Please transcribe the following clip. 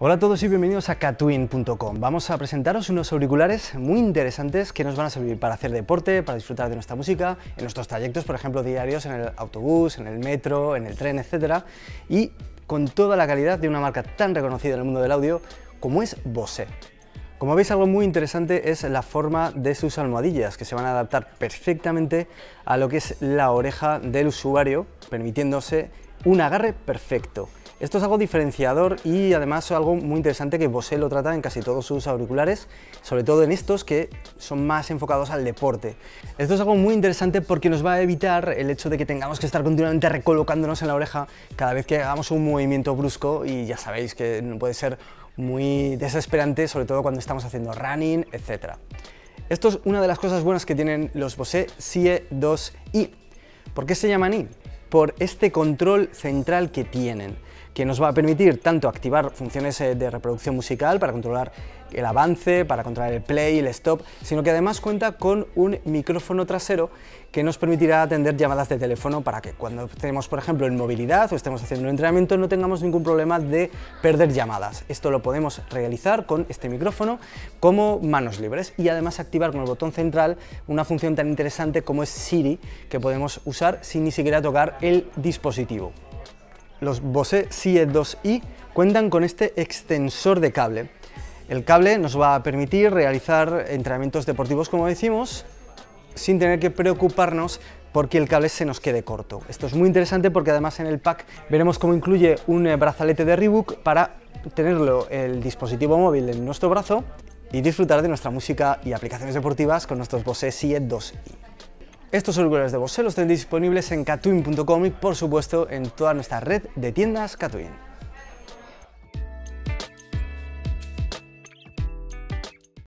Hola a todos y bienvenidos a Catwin.com. Vamos a presentaros unos auriculares muy interesantes que nos van a servir para hacer deporte, para disfrutar de nuestra música, en nuestros trayectos, por ejemplo, diarios en el autobús, en el metro, en el tren, etc. Y con toda la calidad de una marca tan reconocida en el mundo del audio como es Bose. Como veis, algo muy interesante es la forma de sus almohadillas, que se van a adaptar perfectamente a lo que es la oreja del usuario, permitiéndose un agarre perfecto. Esto es algo diferenciador y además algo muy interesante que Bose lo trata en casi todos sus auriculares, sobre todo en estos que son más enfocados al deporte. Esto es algo muy interesante porque nos va a evitar el hecho de que tengamos que estar continuamente recolocándonos en la oreja cada vez que hagamos un movimiento brusco, y ya sabéis que puede ser muy desesperante, sobre todo cuando estamos haciendo running, etc. Esto es una de las cosas buenas que tienen los Bose SIE2i. ¿Por qué se llaman i? Por este control central que tienen, que nos va a permitir tanto activar funciones de reproducción musical para controlar el avance, para controlar el play, el stop, sino que además cuenta con un micrófono trasero que nos permitirá atender llamadas de teléfono para que cuando estemos, por ejemplo, en movilidad o estemos haciendo un entrenamiento, no tengamos ningún problema de perder llamadas. Esto lo podemos realizar con este micrófono como manos libres, y además activar con el botón central una función tan interesante como es Siri, que podemos usar sin ni siquiera tocar el dispositivo. Los Bose SIE2i cuentan con este extensor de cable. El cable nos va a permitir realizar entrenamientos deportivos, como decimos, sin tener que preocuparnos porque el cable se nos quede corto. Esto es muy interesante porque además en el pack veremos cómo incluye un brazalete de Reebok para tenerlo el dispositivo móvil en nuestro brazo y disfrutar de nuestra música y aplicaciones deportivas con nuestros Bose SIE2i. Estos auriculares de Bose los tendréis disponibles en Catwin.com y por supuesto en toda nuestra red de tiendas Catwin.